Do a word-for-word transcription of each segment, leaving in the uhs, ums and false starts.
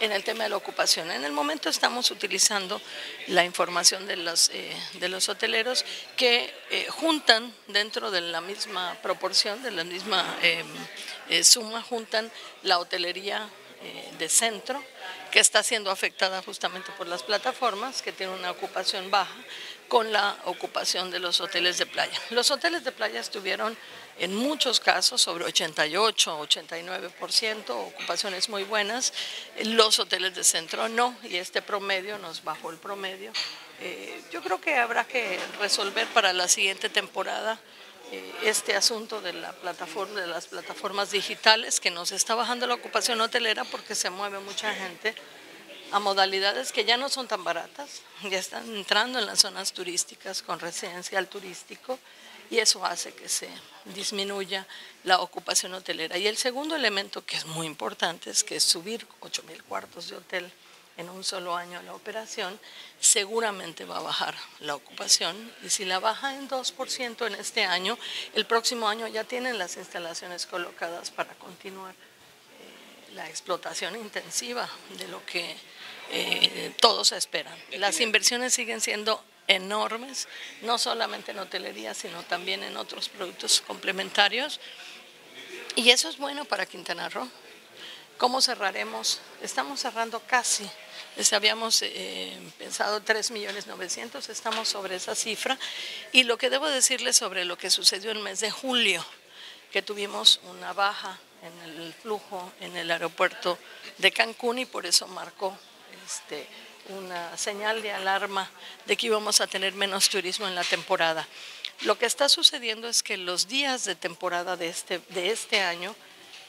En el tema de la ocupación, en el momento estamos utilizando la información de los, eh, de los hoteleros que eh, juntan dentro de la misma proporción, de la misma eh, eh, suma, juntan la hotelería eh, de centro, que está siendo afectada justamente por las plataformas, que tiene una ocupación baja, con la ocupación de los hoteles de playa. Los hoteles de playa estuvieron en muchos casos sobre ochenta y ocho, ochenta y nueve por ciento, ocupaciones muy buenas, los hoteles de centro no, y este promedio nos bajó el promedio. Eh, yo creo que habrá que resolver para la siguiente temporada este asunto de la plataforma, de las plataformas digitales, que nos está bajando la ocupación hotelera porque se mueve mucha gente a modalidades que ya no son tan baratas, ya están entrando en las zonas turísticas con residencial turístico, y eso hace que se disminuya la ocupación hotelera. Y el segundo elemento, que es muy importante, es que subir ocho mil cuartos de hotel en un solo año a la operación seguramente va a bajar la ocupación, y si la baja en dos por ciento en este año, el próximo año ya tienen las instalaciones colocadas para continuar eh, la explotación intensiva de lo que eh, todos esperan. Las inversiones siguen siendo enormes, no solamente en hotelería, sino también en otros productos complementarios, y eso es bueno para Quintana Roo. ¿Cómo cerraremos? Estamos cerrando casi, les habíamos eh, pensado tres millones novecientos mil, estamos sobre esa cifra. Y lo que debo decirles sobre lo que sucedió en el mes de julio, que tuvimos una baja en el flujo en el aeropuerto de Cancún, y por eso marcó este, una señal de alarma de que íbamos a tener menos turismo en la temporada. Lo que está sucediendo es que los días de temporada de este, de este año,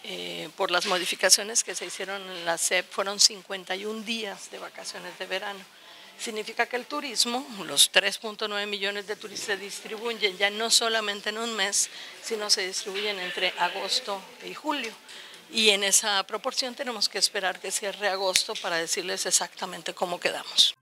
Eh, por las modificaciones que se hicieron en la S E P, fueron cincuenta y un días de vacaciones de verano. Significa que el turismo, los tres punto nueve millones de turistas, se distribuyen ya no solamente en un mes, sino se distribuyen entre agosto y julio. Y en esa proporción tenemos que esperar que cierre agosto para decirles exactamente cómo quedamos.